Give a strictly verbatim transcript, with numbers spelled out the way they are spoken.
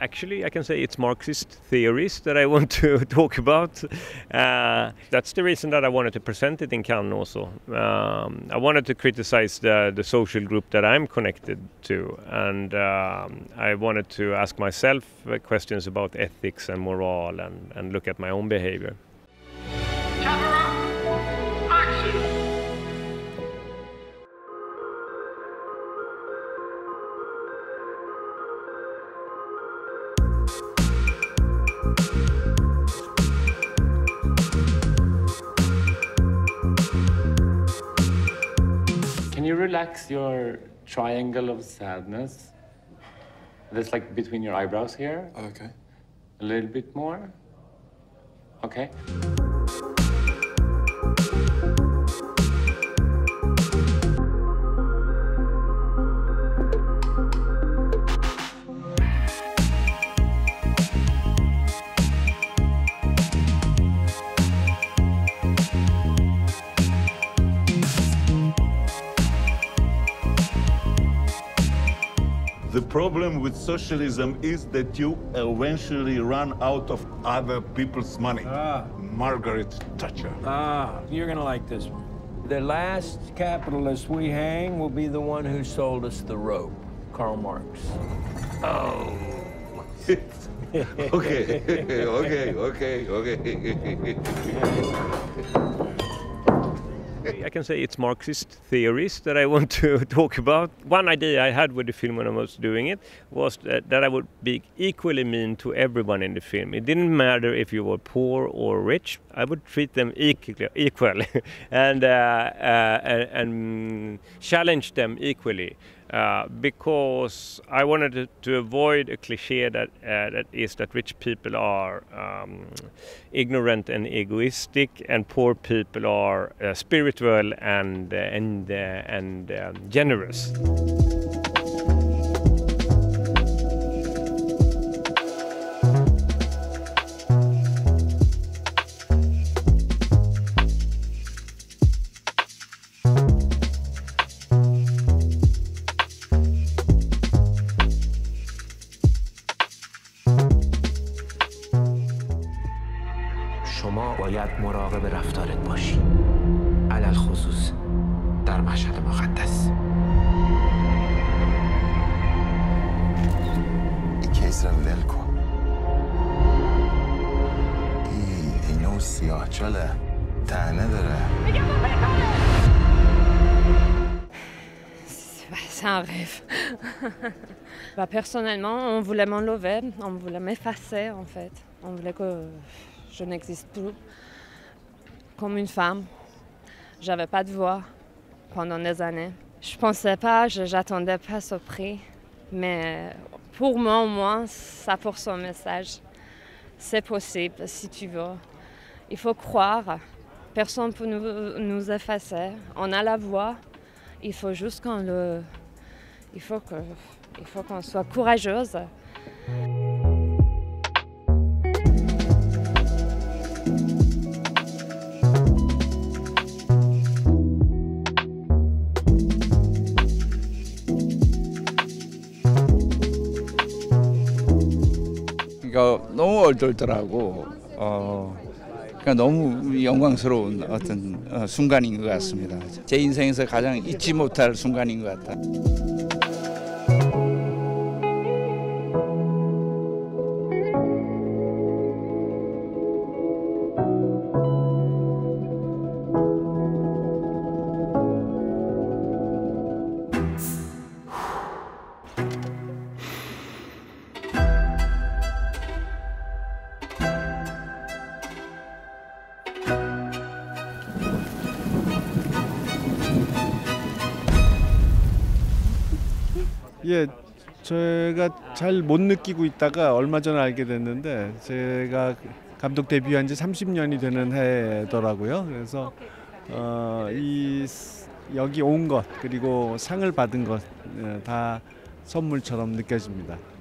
Actually, I can say it's Marxist theories that I want to talk about. Uh, that's the reason that I wanted to present it in Cannes also. Um, I wanted to criticize the, the social group that I'm connected to. And um, I wanted to ask myself questions about ethics and morale and, and look at my own behavior. Can you relax your triangle of sadness? That's like between your eyebrows here. Okay. A little bit more. Okay. The problem with socialism is that you eventually run out of other people's money. Ah. Margaret Thatcher. Ah, you're gonna like this one. The last capitalist we hang will be the one who sold us the rope, Karl Marx. Oh. Okay, okay, okay, okay. I can say it's Marxist theories that I want to talk about. One idea I had with the film when I was doing it was that, that I would be equally mean to everyone in the film. It didn't matter if you were poor or rich. I would treat them equally, equally and, uh, uh, and challenge them equally. Uh, because I wanted to, to avoid a cliché that, uh, that is that rich people are um, ignorant and egoistic, and poor people are uh, spiritual and uh, and uh, and uh, generous. شما باید مراقب رفتارت باشی. علل خصوص در مشهد مقدس. این کیس را ول کن. این اینو سیاه چاله. تنه داره. میگم اون بره C'est un rêve. Bah, personnellement, on voulait m'enlever, on voulait m'effacer en fait. On voulait que je n'existe plus comme une femme. J'avais pas de voix pendant des années. Je pensais pas, j'attendais pas ce prix. Mais pour moi, au moins, ça porte son message. C'est possible si tu veux. Il faut croire. Personne ne peut nous, nous effacer. On a la voix. Il faut juste qu'on le. Il faut que. Il faut qu'on soit courageuse. 그러니까 너무 얼떨떨하고 어, 그러니까 너무 영광스러운 어떤 어, 순간인 것 같습니다. 제 인생에서 가장 잊지 못할 순간인 것 같다. 예, 제가 잘 못 느끼고 있다가 얼마 전에 알게 됐는데 제가 감독 데뷔한 지 삼십 년이 되는 해더라고요. 그래서 어, 이 여기 온 것 그리고 상을 받은 것 다 선물처럼 느껴집니다.